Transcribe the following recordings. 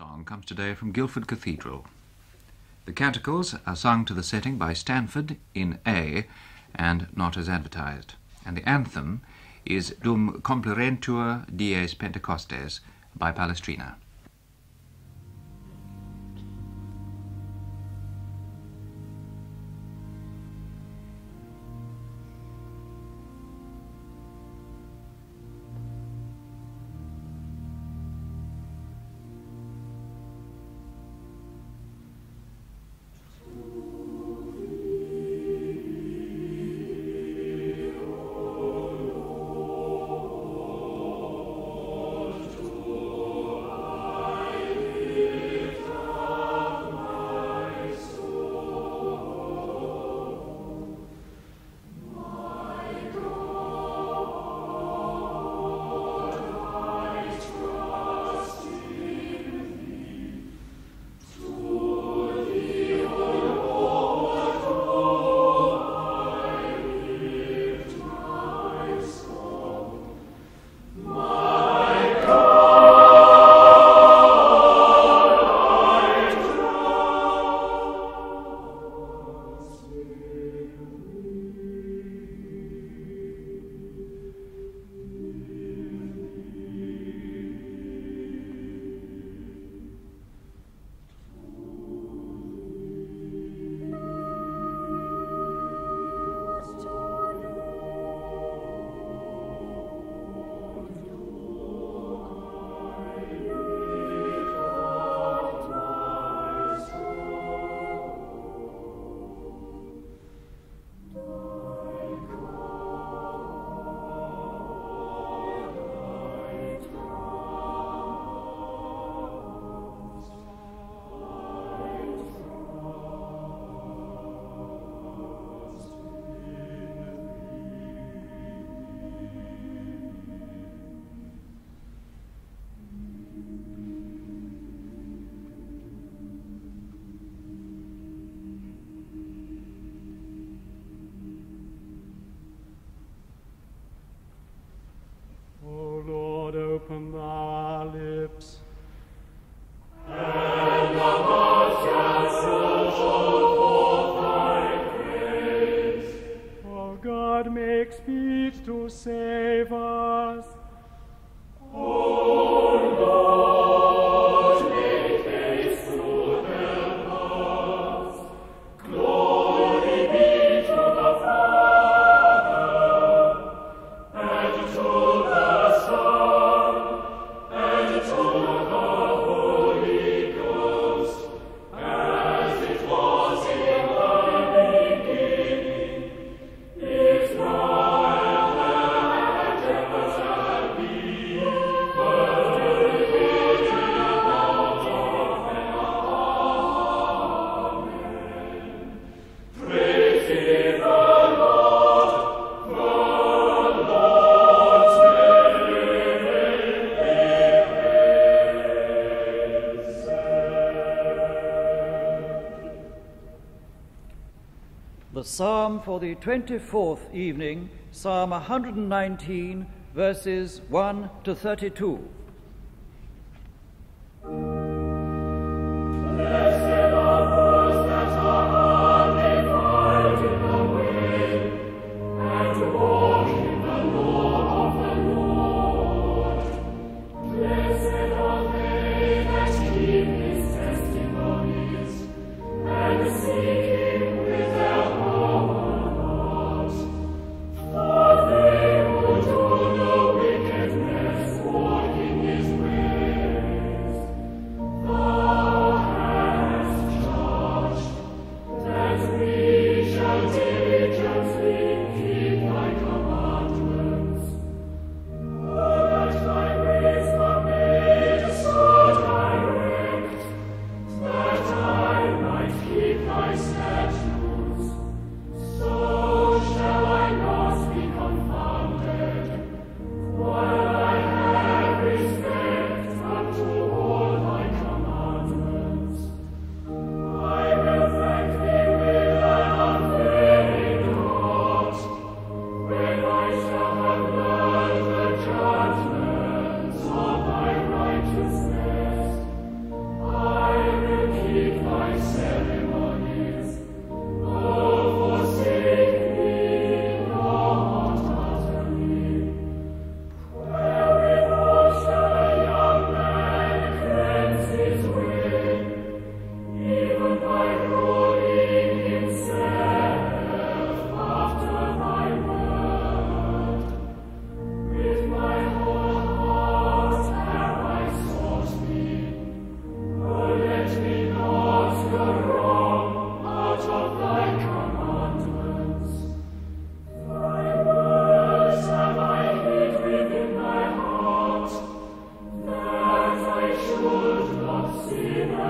song comes today from Guildford Cathedral. The canticles are sung to the setting by Stanford in A and not as advertised, and the anthem is Dum complerentur dies Pentecostes by Palestrina. Open our lips, and the mouth shall shout forth thy praise. O God, make speech to save us. O Lord, make haste to help us. Glory be to the Father, and to the Son, Psalm for the 24th evening, Psalm 119, verses 1 to 32.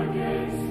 Amen.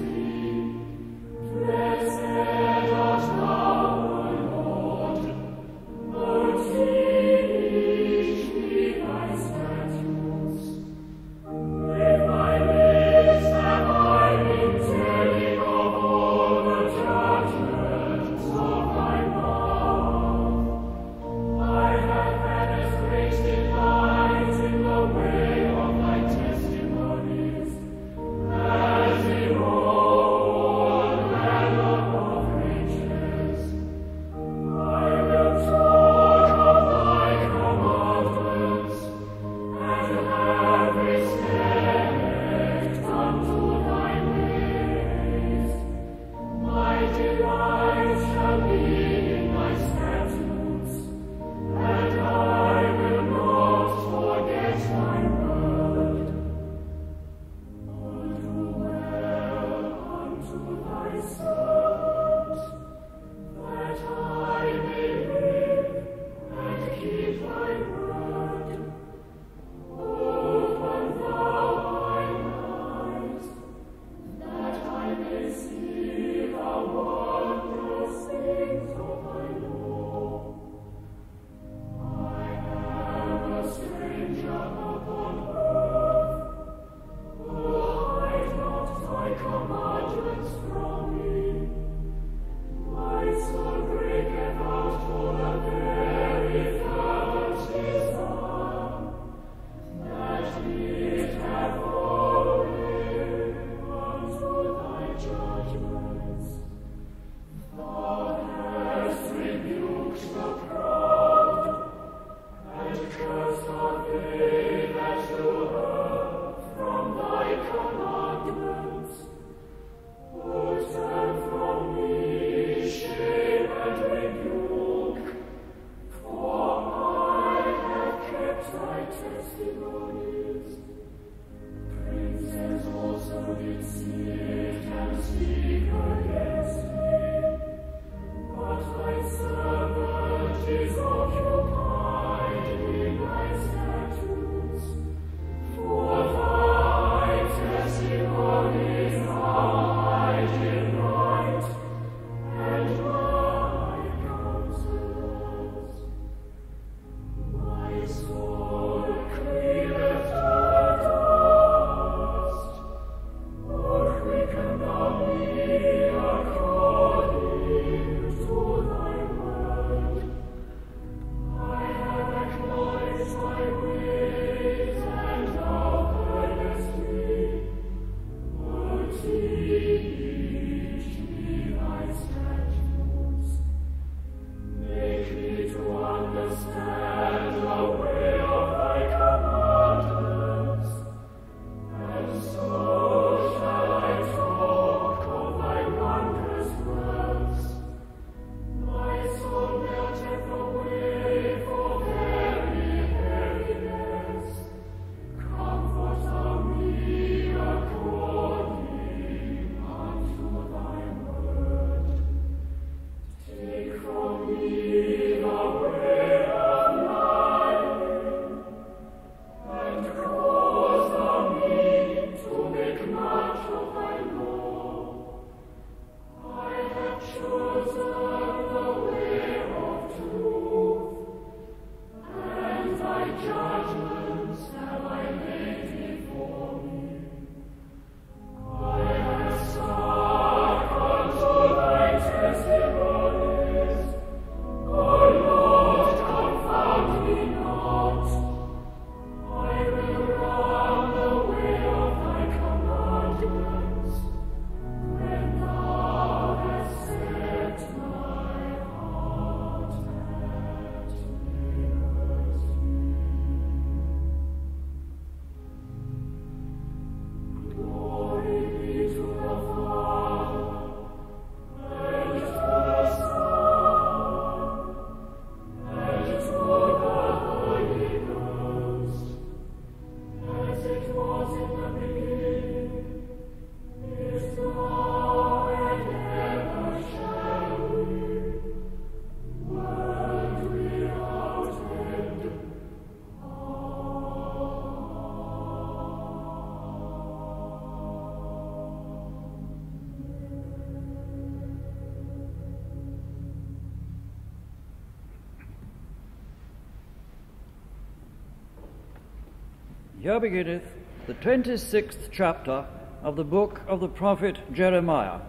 Here beginneth the 26th chapter of the book of the prophet Jeremiah.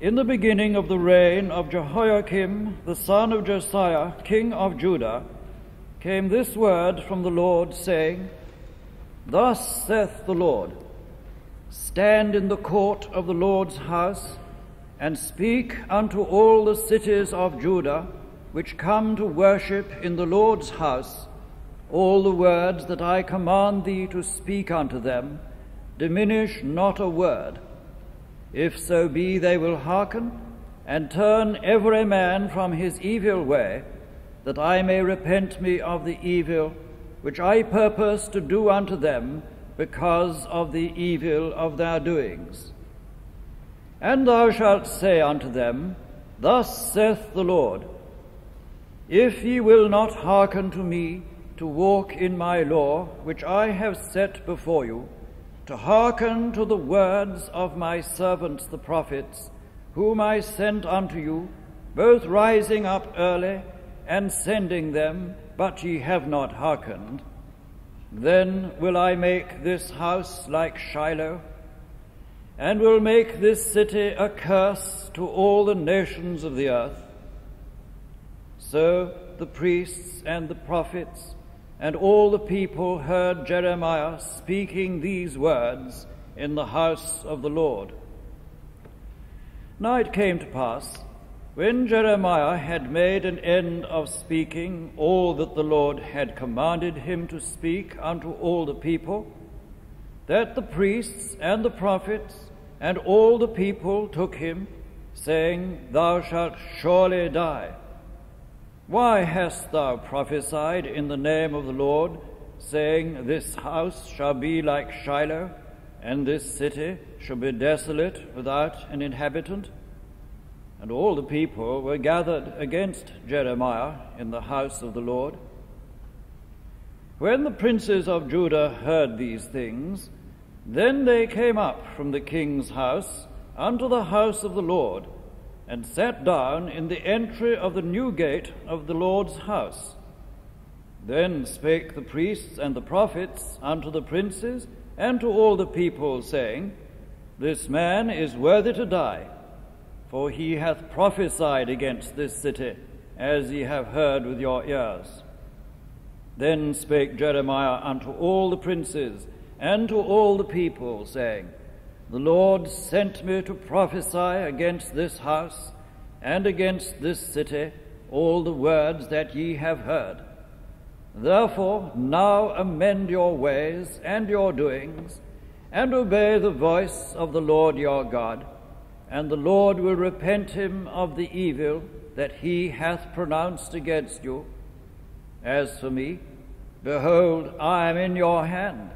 In the beginning of the reign of Jehoiakim, the son of Josiah, king of Judah, came this word from the Lord, saying, Thus saith the Lord, Stand in the court of the Lord's house, and speak unto all the cities of Judah, which come to worship in the Lord's house, all the words that I command thee to speak unto them, diminish not a word. If so be they will hearken, and turn every man from his evil way, that I may repent me of the evil which I purpose to do unto them, because of the evil of their doings. And thou shalt say unto them, Thus saith the Lord, If ye will not hearken to me to walk in my law, which I have set before you, to hearken to the words of my servants the prophets, whom I sent unto you, both rising up early and sending them, but ye have not hearkened, then will I make this house like Shiloh, and will make this city a curse to all the nations of the earth. So the priests and the prophets and all the people heard Jeremiah speaking these words in the house of the Lord. Now it came to pass, when Jeremiah had made an end of speaking all that the Lord had commanded him to speak unto all the people, that the priests and the prophets and all the people took him, saying, Thou shalt surely die. Why hast thou prophesied in the name of the Lord, saying, This house shall be like Shiloh, and this city shall be desolate without an inhabitant? And all the people were gathered against Jeremiah in the house of the Lord. When the princes of Judah heard these things, then they came up from the king's house unto the house of the Lord, and sat down in the entry of the new gate of the Lord's house. Then spake the priests and the prophets unto the princes and to all the people, saying, This man is worthy to die, for he hath prophesied against this city, as ye have heard with your ears. Then spake Jeremiah unto all the princes and to all the people, saying, The Lord sent me to prophesy against this house and against this city all the words that ye have heard. Therefore now amend your ways and your doings, and obey the voice of the Lord your God, and the Lord will repent him of the evil that he hath pronounced against you. As for me, behold, I am in your hand.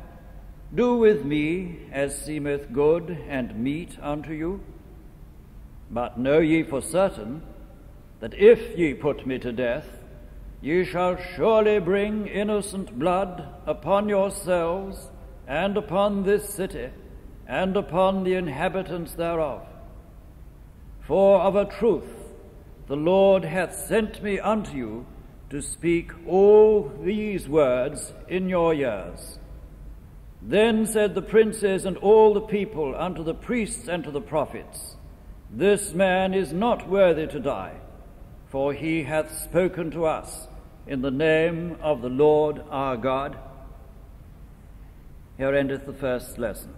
Do with me as seemeth good and meet unto you. But know ye for certain that if ye put me to death, ye shall surely bring innocent blood upon yourselves, and upon this city, and upon the inhabitants thereof. For of a truth the Lord hath sent me unto you to speak all these words in your ears. Then said the princes and all the people unto the priests and to the prophets, This man is not worthy to die, for he hath spoken to us in the name of the Lord our God. Here endeth the first lesson.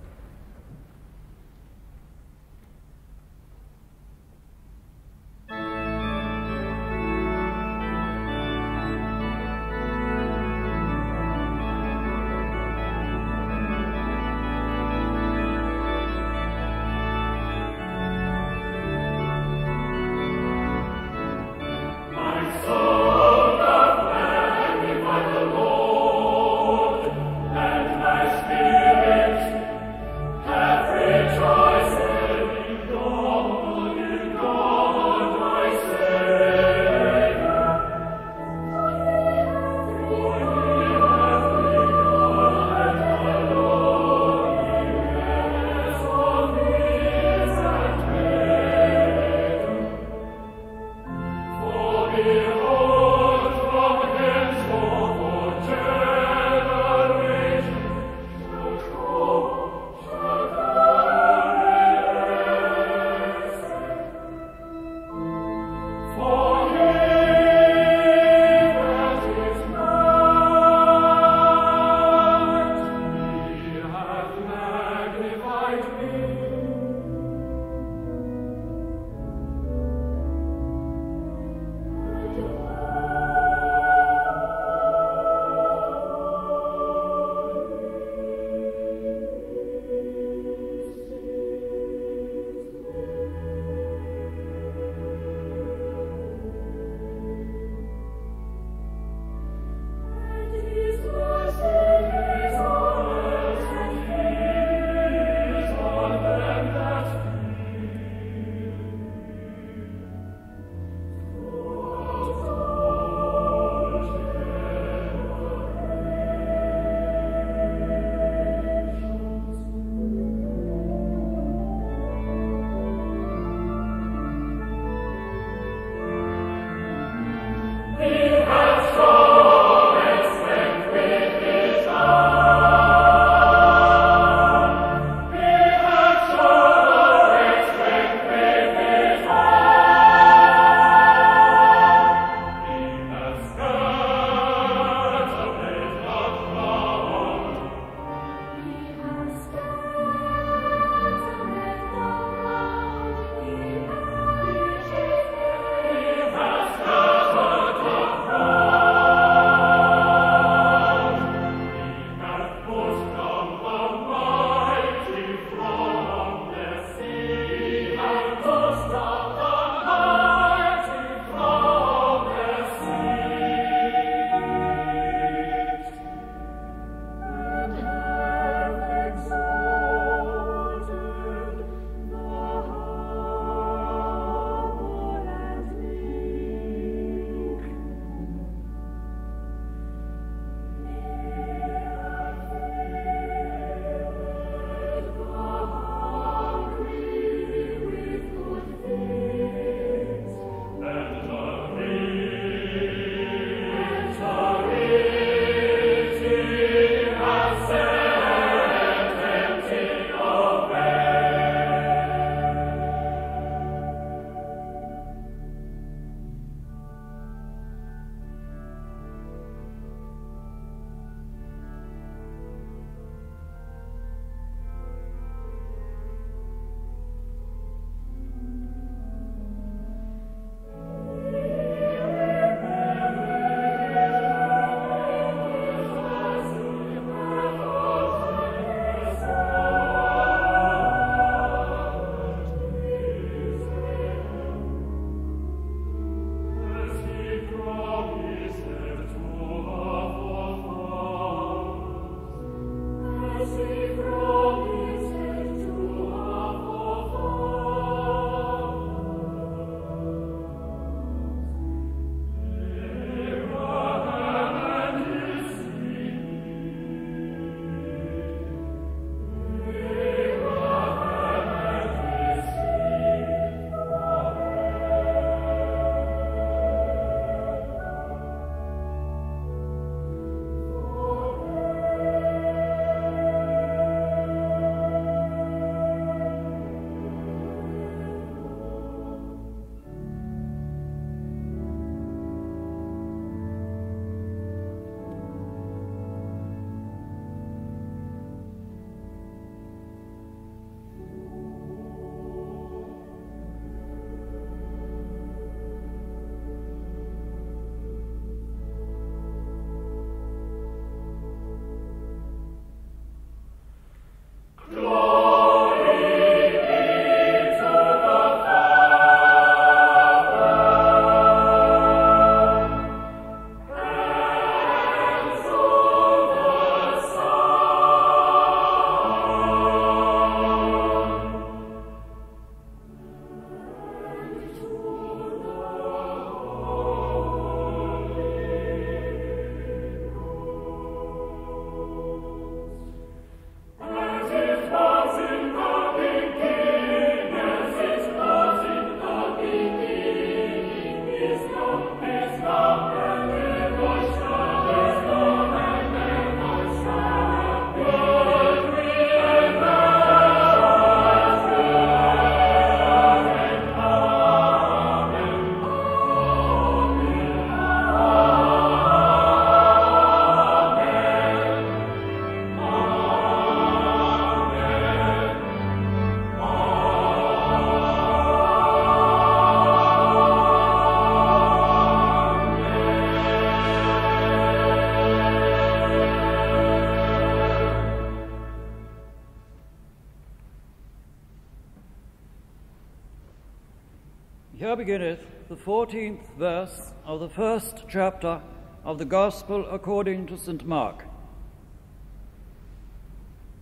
Here beginneth the 14th verse of the first chapter of the Gospel according to St. Mark.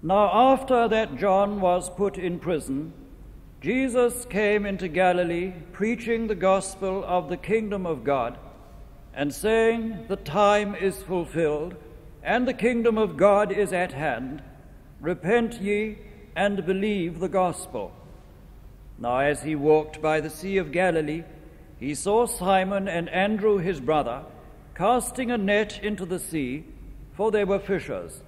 Now after that John was put in prison, Jesus came into Galilee, preaching the gospel of the kingdom of God, and saying, "The time is fulfilled, and the kingdom of God is at hand. Repent ye, and believe the gospel." Now as he walked by the sea of Galilee, he saw Simon and Andrew his brother, casting a net into the sea, for they were fishers.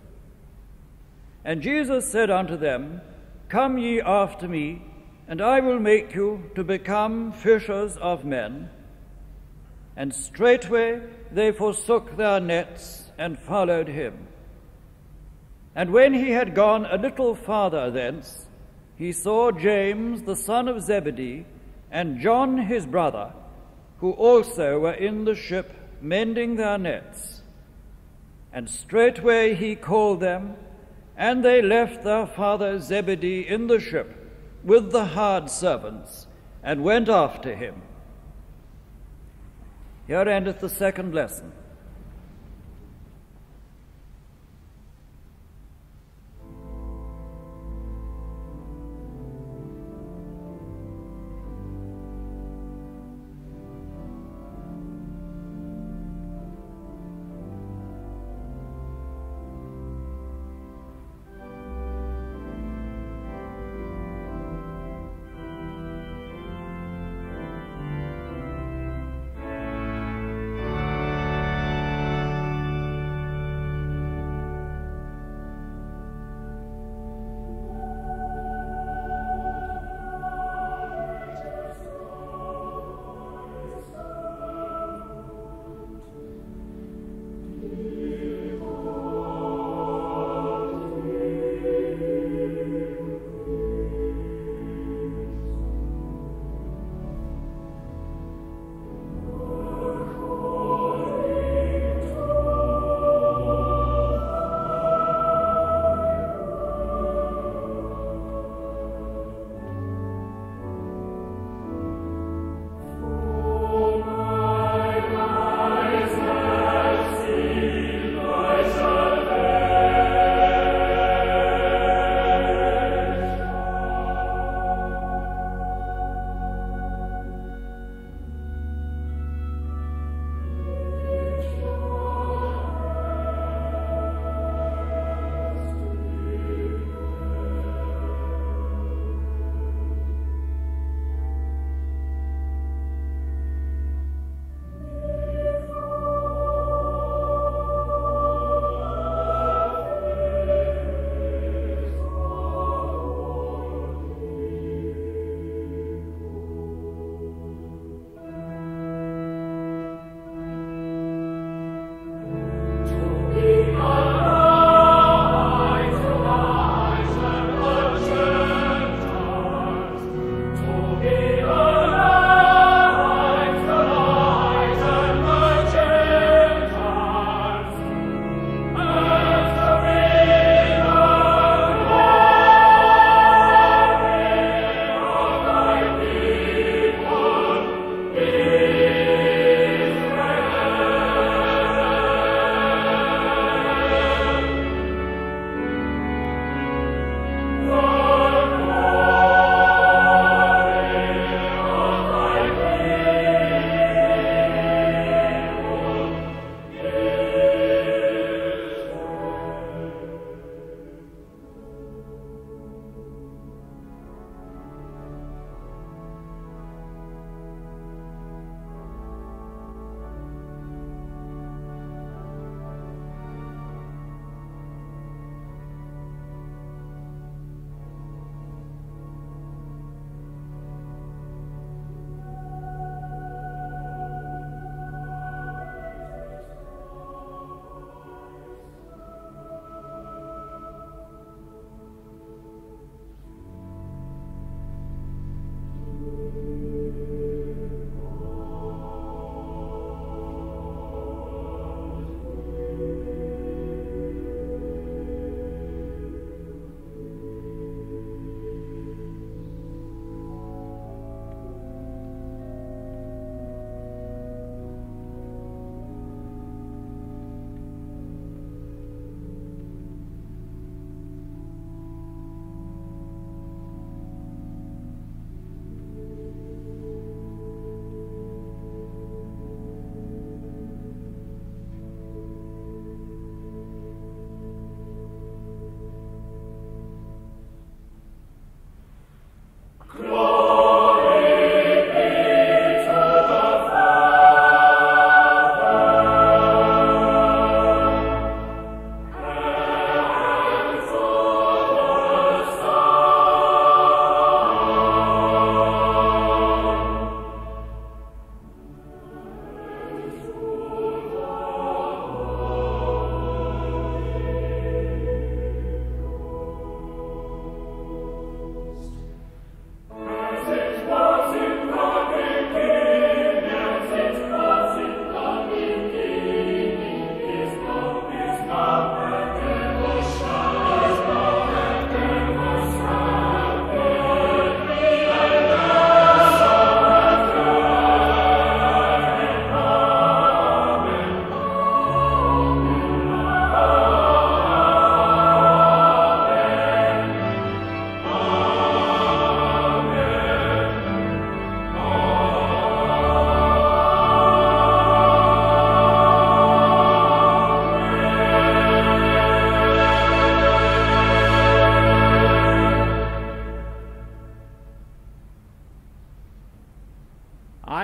And Jesus said unto them, "Come ye after me, and I will make you to become fishers of men." And straightway they forsook their nets and followed him. And when he had gone a little farther thence, he saw James the son of Zebedee and John his brother, who also were in the ship mending their nets. And straightway he called them, and they left their father Zebedee in the ship with the hired servants, and went after him. Here endeth the second lesson.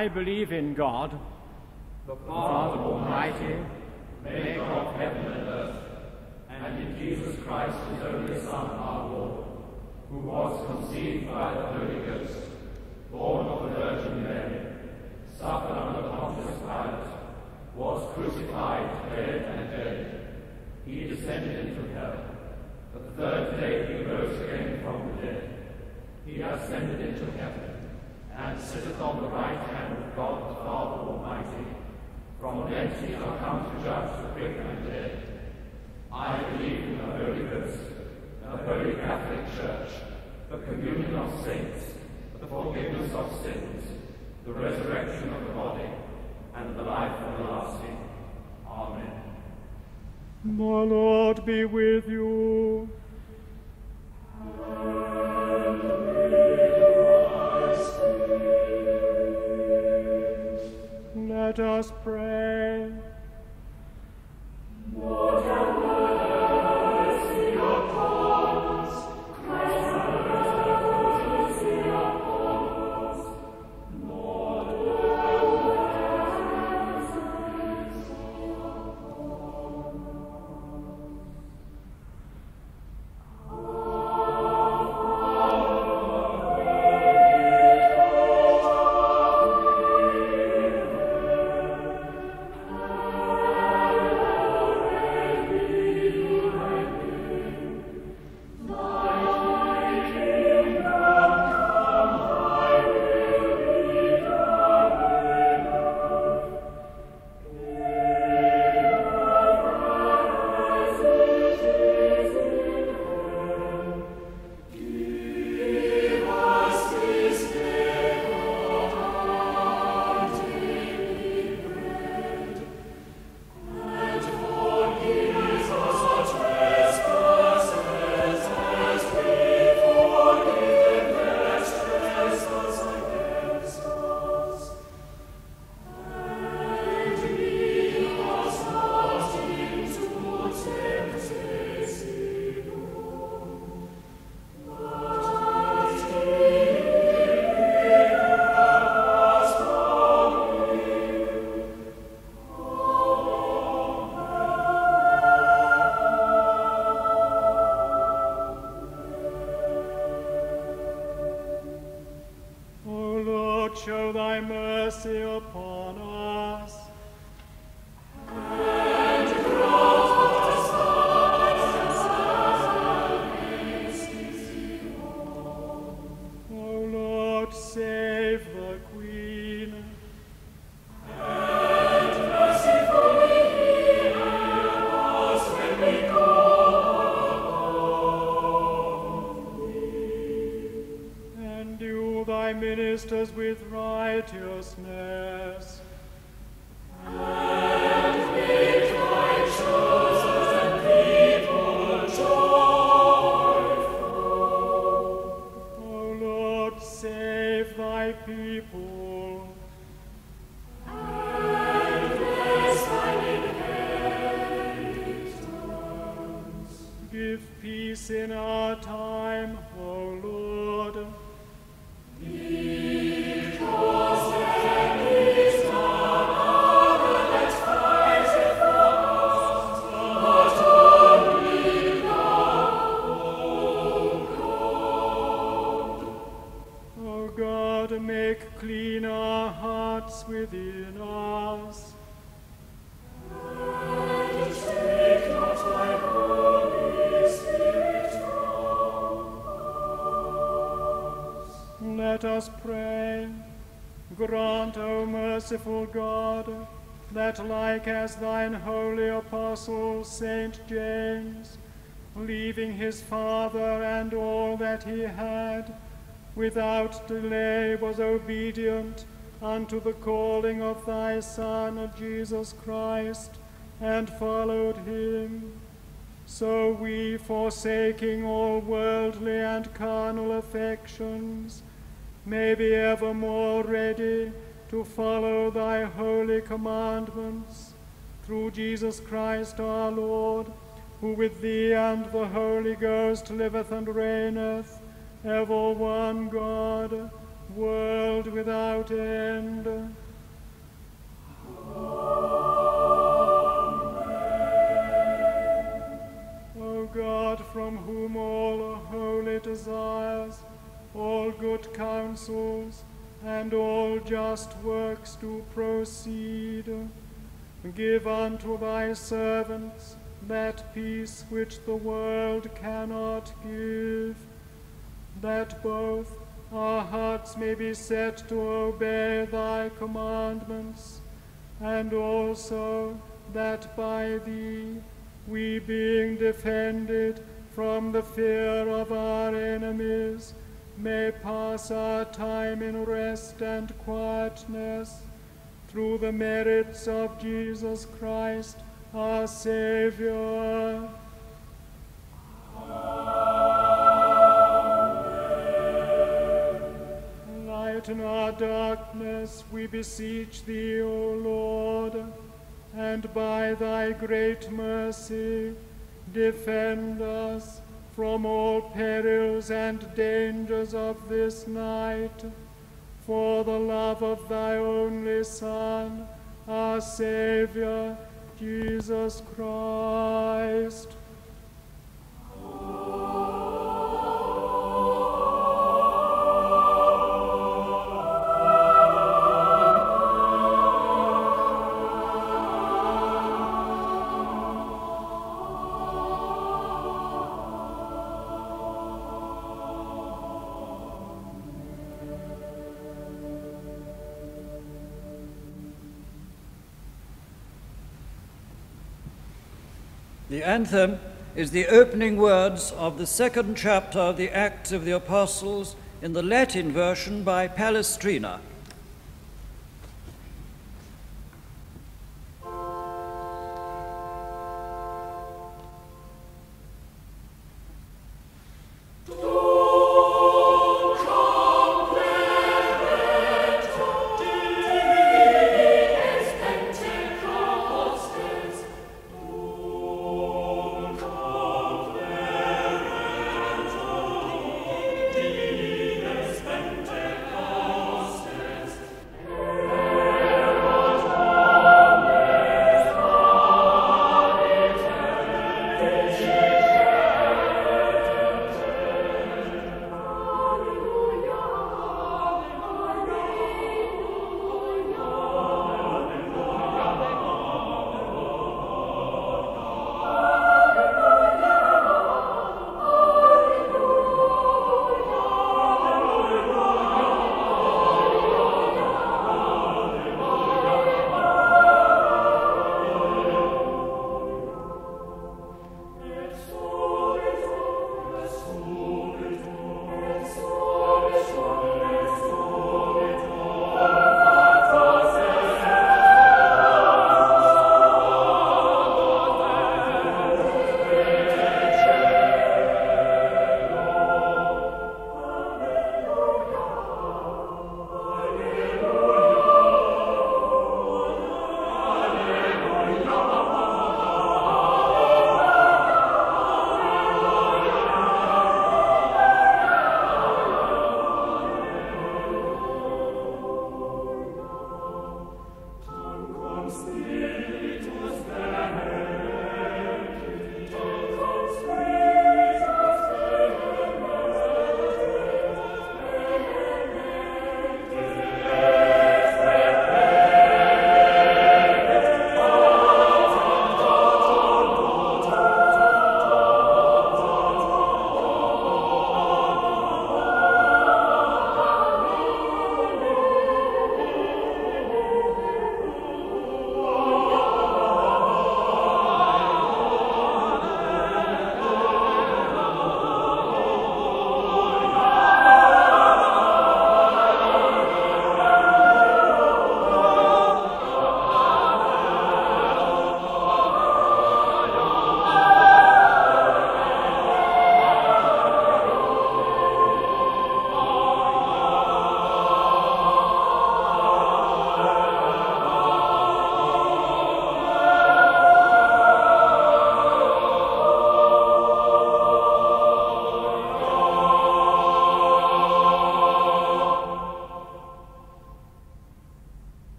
I believe in God, the Father Almighty, maker of heaven and earth, and in Jesus Christ, his only Son, our Lord, who was conceived by the Holy Ghost, born of the Virgin Mary, suffered under Pontius Pilate, was crucified, buried, and dead. He descended into hell. The third day he rose again from the dead. He ascended into heaven, and sitteth on the right hand of God the Father Almighty. From thence he shall come to judge the quick and dead. I believe in the Holy Ghost, the Holy Catholic Church, the communion of saints, the forgiveness of sins, the resurrection of the body, and the life everlasting. Amen. The Lord be with you. And with thy spirit. Let us pray. Lord, have mercy upon us. Christ, have mercy upon us. Lord, have mercy upon us. Merciful God, that like as thine holy apostle Saint James, leaving his father and all that he had, without delay was obedient unto the calling of thy Son Jesus Christ, and followed him, so we, forsaking all worldly and carnal affections, may be evermore ready to follow thy holy commandments, through Jesus Christ our Lord, who with thee and the Holy Ghost liveth and reigneth, ever one God, world without end. Amen. O God, from whom all holy desires, all good counsels, and all just works do proceed, give unto thy servants that peace which the world cannot give, that both our hearts may be set to obey thy commandments, and also that by thee we, being defended from the fear of our enemies, may pass our time in rest and quietness, through the merits of Jesus Christ, our Savior. Amen. Lighten our darkness, we beseech thee, O Lord, and by thy great mercy defend us from all perils and dangers of this night, for the love of thy only Son, our Savior, Jesus Christ. The anthem is the opening words of the second chapter of the Acts of the Apostles in the Latin version by Palestrina.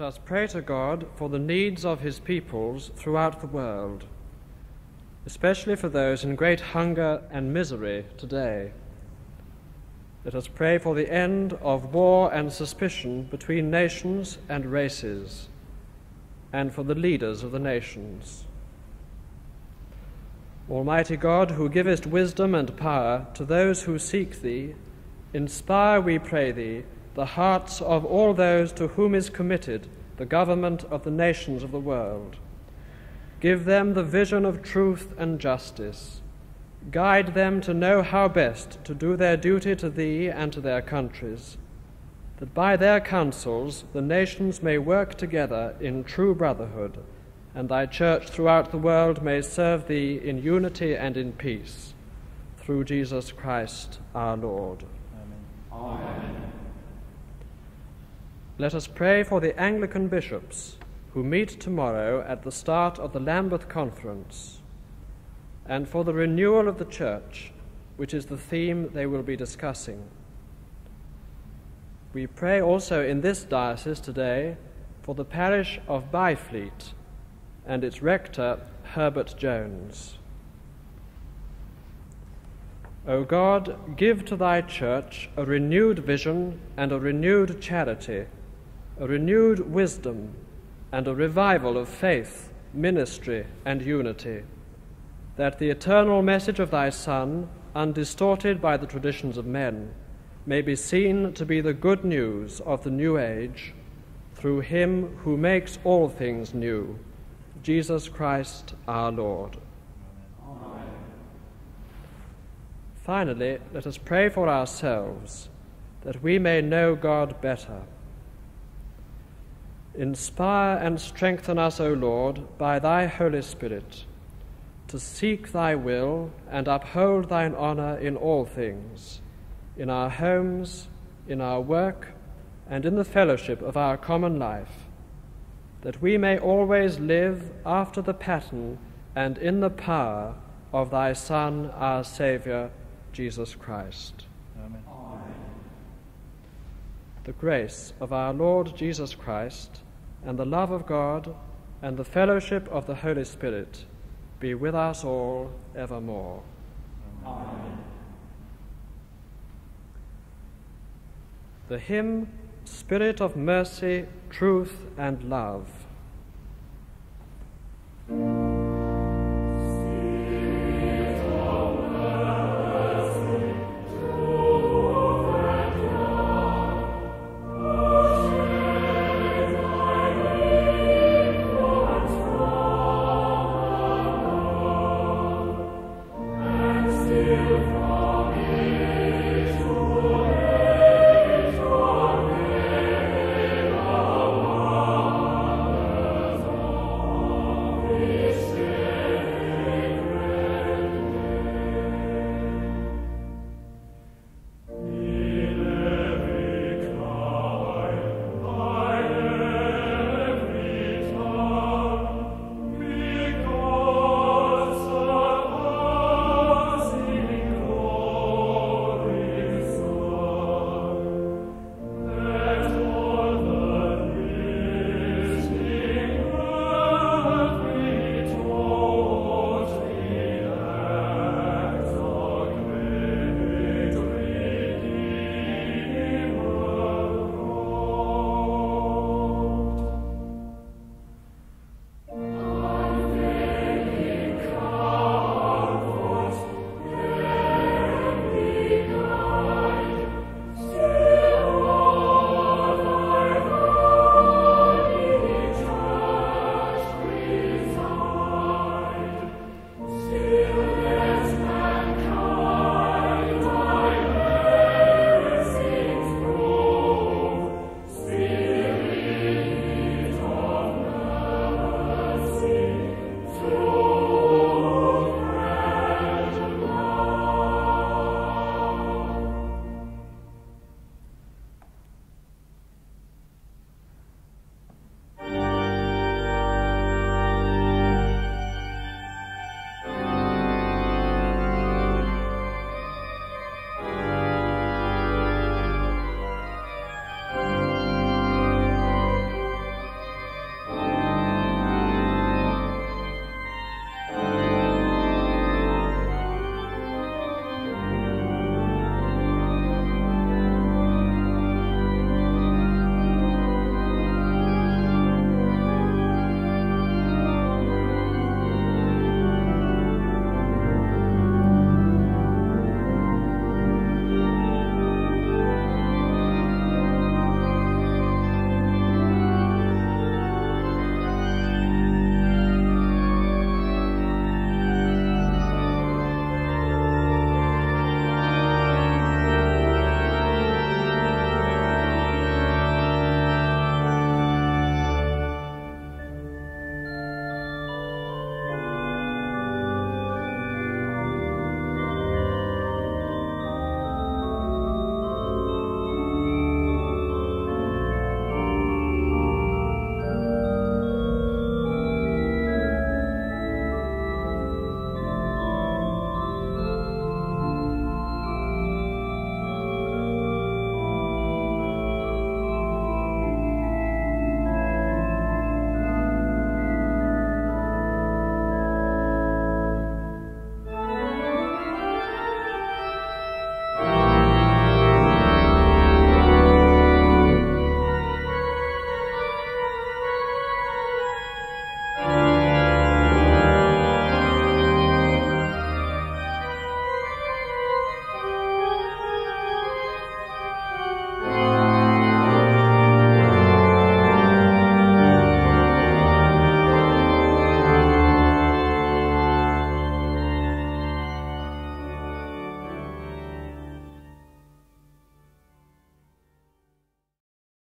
let us pray to God for the needs of his peoples throughout the world, especially for those in great hunger and misery today. Let us pray for the end of war and suspicion between nations and races, and for the leaders of the nations. Almighty God, who givest wisdom and power to those who seek thee, inspire, we pray thee, the hearts of all those to whom is committed the government of the nations of the world. Give them the vision of truth and justice. Guide them to know how best to do their duty to thee and to their countries, that by their counsels the nations may work together in true brotherhood, and thy church throughout the world may serve thee in unity and in peace. Through Jesus Christ our Lord. Amen. Amen. Let us pray for the Anglican bishops who meet tomorrow at the start of the Lambeth Conference, and for the renewal of the Church, which is the theme they will be discussing. We pray also in this diocese today for the parish of Byfleet and its rector, Herbert Jones. O God, give to thy Church a renewed vision and a renewed charity, a renewed wisdom, and a revival of faith, ministry, and unity, that the eternal message of thy Son, undistorted by the traditions of men, may be seen to be the good news of the new age, through him who makes all things new, Jesus Christ our Lord. Amen. Finally, let us pray for ourselves, that we may know God better. Inspire and strengthen us, O Lord, by thy Holy Spirit, to seek thy will and uphold thine honor in all things, in our homes, in our work, and in the fellowship of our common life, that we may always live after the pattern and in the power of thy Son, our Saviour, Jesus Christ. Amen. The grace of our Lord Jesus Christ, and the love of God, and the fellowship of the Holy Spirit be with us all evermore. Amen. The hymn, Spirit of Mercy, Truth, and Love.